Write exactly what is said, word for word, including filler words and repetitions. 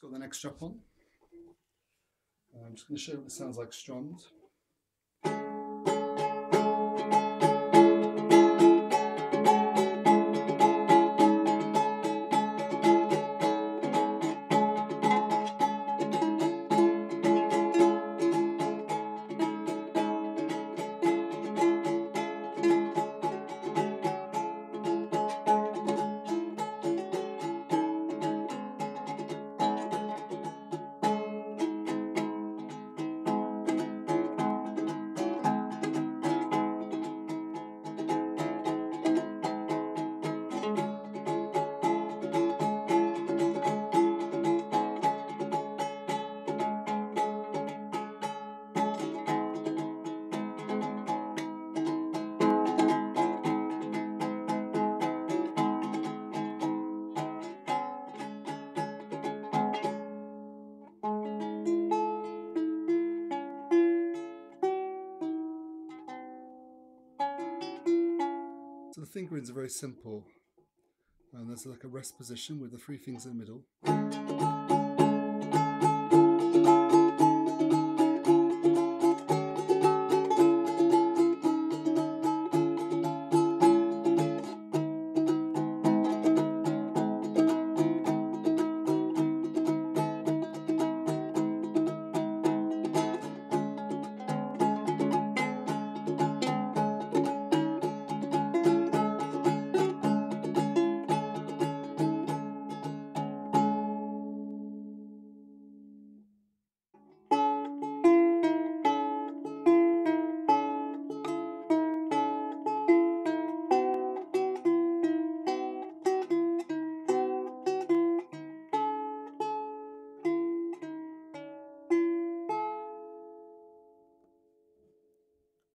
Let's go to the next strap on. I'm just going to show you what it sounds like strummed. So the fingerings are very simple, and there's like a rest position with the three fingers in the middle.